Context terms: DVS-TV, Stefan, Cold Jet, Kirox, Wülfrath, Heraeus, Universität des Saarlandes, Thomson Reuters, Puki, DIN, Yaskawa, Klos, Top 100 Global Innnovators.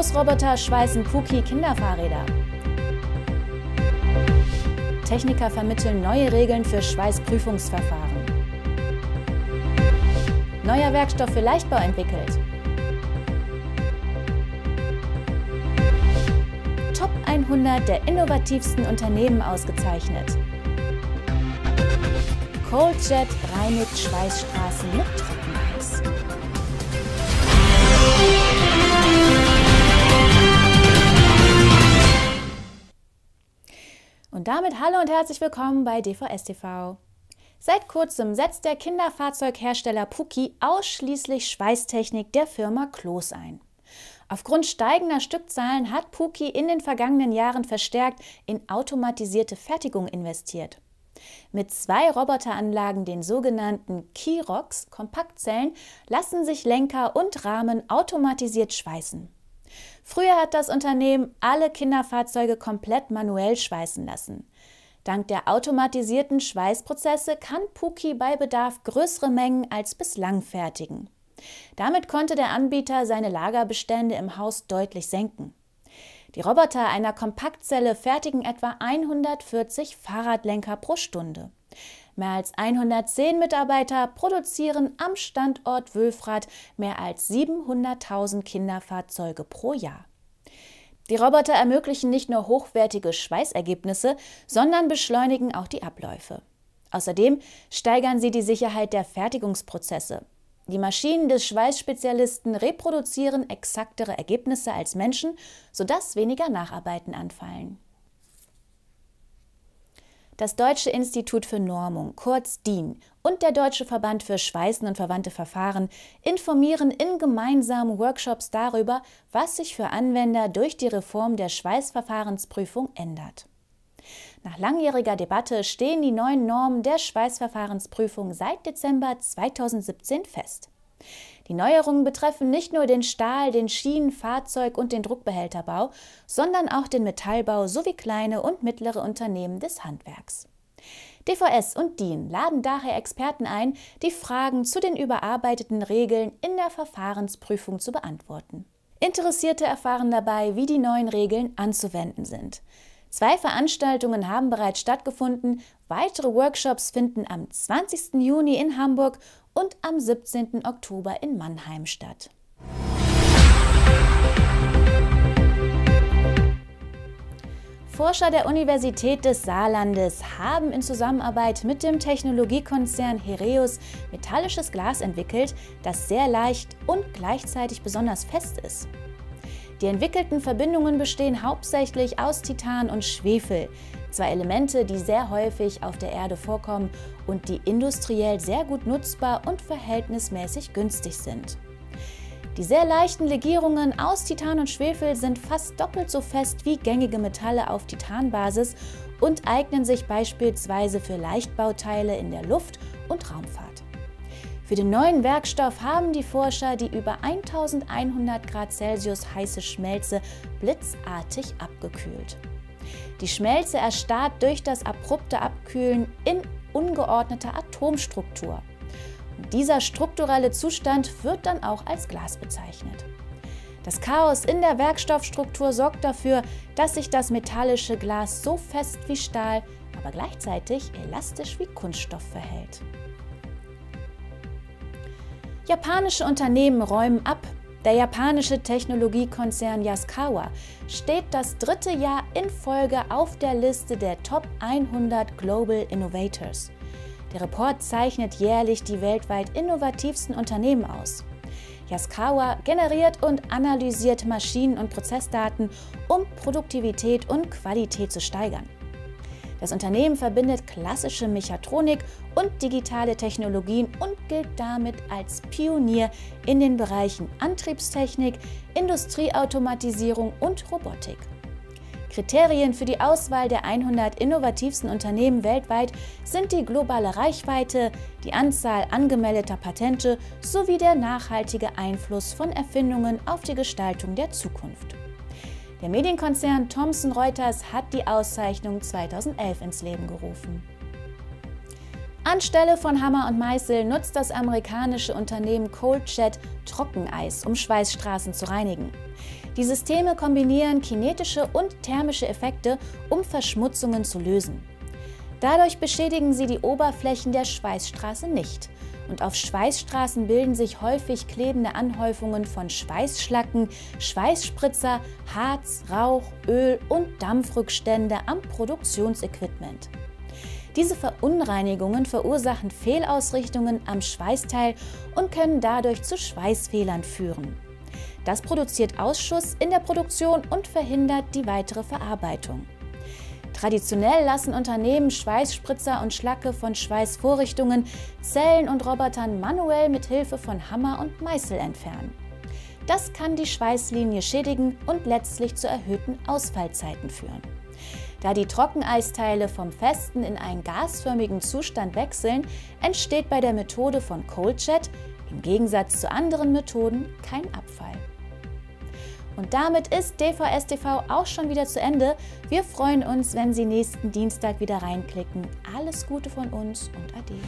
Klos-Roboter schweißen Puki-Kinderfahrräder. Techniker vermitteln neue Regeln für Schweißprüfungsverfahren. Neuer Werkstoff für Leichtbau entwickelt. Top 100 der innovativsten Unternehmen ausgezeichnet. Cold Jet reinigt Schweißstraßen mit Trockeneis. Und damit hallo und herzlich willkommen bei DVS-TV. Seit kurzem setzt der Kinderfahrzeughersteller Puki ausschließlich Schweißtechnik der Firma Klos ein. Aufgrund steigender Stückzahlen hat Puki in den vergangenen Jahren verstärkt in automatisierte Fertigung investiert. Mit zwei Roboteranlagen, den sogenannten Kirox-Kompaktzellen, lassen sich Lenker und Rahmen automatisiert schweißen. Früher hat das Unternehmen alle Kinderfahrzeuge komplett manuell schweißen lassen. Dank der automatisierten Schweißprozesse kann Puki bei Bedarf größere Mengen als bislang fertigen. Damit konnte der Anbieter seine Lagerbestände im Haus deutlich senken. Die Roboter einer Kompaktzelle fertigen etwa 140 Fahrradlenker pro Stunde. Mehr als 110 Mitarbeiter produzieren am Standort Wülfrath mehr als 700.000 Kinderfahrzeuge pro Jahr. Die Roboter ermöglichen nicht nur hochwertige Schweißergebnisse, sondern beschleunigen auch die Abläufe. Außerdem steigern sie die Sicherheit der Fertigungsprozesse. Die Maschinen des Schweißspezialisten reproduzieren exaktere Ergebnisse als Menschen, sodass weniger Nacharbeiten anfallen. Das Deutsche Institut für Normung, kurz DIN, und der Deutsche Verband für Schweißen und verwandte Verfahren informieren in gemeinsamen Workshops darüber, was sich für Anwender durch die Reform der Schweißverfahrensprüfung ändert. Nach langjähriger Debatte stehen die neuen Normen der Schweißverfahrensprüfung seit Dezember 2017 fest. Die Neuerungen betreffen nicht nur den Stahl-, den Schienen-, Fahrzeug- und den Druckbehälterbau, sondern auch den Metallbau sowie kleine und mittlere Unternehmen des Handwerks. DVS und DIN laden daher Experten ein, die Fragen zu den überarbeiteten Regeln in der Verfahrensprüfung zu beantworten. Interessierte erfahren dabei, wie die neuen Regeln anzuwenden sind. Zwei Veranstaltungen haben bereits stattgefunden, weitere Workshops finden am 20. Juni in Hamburg und am 17. Oktober in Mannheim statt. Forscher der Universität des Saarlandes haben in Zusammenarbeit mit dem Technologiekonzern Heraeus metallisches Glas entwickelt, das sehr leicht und gleichzeitig besonders fest ist. Die entwickelten Verbindungen bestehen hauptsächlich aus Titan und Schwefel, zwei Elemente, die sehr häufig auf der Erde vorkommen und die industriell sehr gut nutzbar und verhältnismäßig günstig sind. Die sehr leichten Legierungen aus Titan und Schwefel sind fast doppelt so fest wie gängige Metalle auf Titanbasis und eignen sich beispielsweise für Leichtbauteile in der Luft- und Raumfahrt. Für den neuen Werkstoff haben die Forscher die über 1100 Grad Celsius heiße Schmelze blitzartig abgekühlt. Die Schmelze erstarrt durch das abrupte Abkühlen in ungeordneter Atomstruktur. Und dieser strukturelle Zustand wird dann auch als Glas bezeichnet. Das Chaos in der Werkstoffstruktur sorgt dafür, dass sich das metallische Glas so fest wie Stahl, aber gleichzeitig elastisch wie Kunststoff verhält. Japanische Unternehmen räumen ab. Der japanische Technologiekonzern Yaskawa steht das dritte Jahr in Folge auf der Liste der Top 100 Global Innovators. Der Report zeichnet jährlich die weltweit innovativsten Unternehmen aus. Yaskawa generiert und analysiert Maschinen- und Prozessdaten, um Produktivität und Qualität zu steigern. Das Unternehmen verbindet klassische Mechatronik und digitale Technologien und gilt damit als Pionier in den Bereichen Antriebstechnik, Industrieautomatisierung und Robotik. Kriterien für die Auswahl der 100 innovativsten Unternehmen weltweit sind die globale Reichweite, die Anzahl angemeldeter Patente sowie der nachhaltige Einfluss von Erfindungen auf die Gestaltung der Zukunft. Der Medienkonzern Thomson Reuters hat die Auszeichnung 2011 ins Leben gerufen. Anstelle von Hammer und Meißel nutzt das amerikanische Unternehmen Cold Jet Trockeneis, um Schweißstraßen zu reinigen. Die Systeme kombinieren kinetische und thermische Effekte, um Verschmutzungen zu lösen. Dadurch beschädigen sie die Oberflächen der Schweißstraße nicht. Und auf Schweißstraßen bilden sich häufig klebende Anhäufungen von Schweißschlacken, Schweißspritzer, Harz, Rauch, Öl und Dampfrückstände am Produktionsequipment. Diese Verunreinigungen verursachen Fehlausrichtungen am Schweißteil und können dadurch zu Schweißfehlern führen. Das produziert Ausschuss in der Produktion und verhindert die weitere Verarbeitung. Traditionell lassen Unternehmen Schweißspritzer und Schlacke von Schweißvorrichtungen, Zellen und Robotern manuell mit Hilfe von Hammer und Meißel entfernen. Das kann die Schweißlinie schädigen und letztlich zu erhöhten Ausfallzeiten führen. Da die Trockeneisteile vom festen in einen gasförmigen Zustand wechseln, entsteht bei der Methode von Cold Jet im Gegensatz zu anderen Methoden kein Abfall. Und damit ist DVS-TV auch schon wieder zu Ende. Wir freuen uns, wenn Sie nächsten Dienstag wieder reinklicken. Alles Gute von uns und Ade.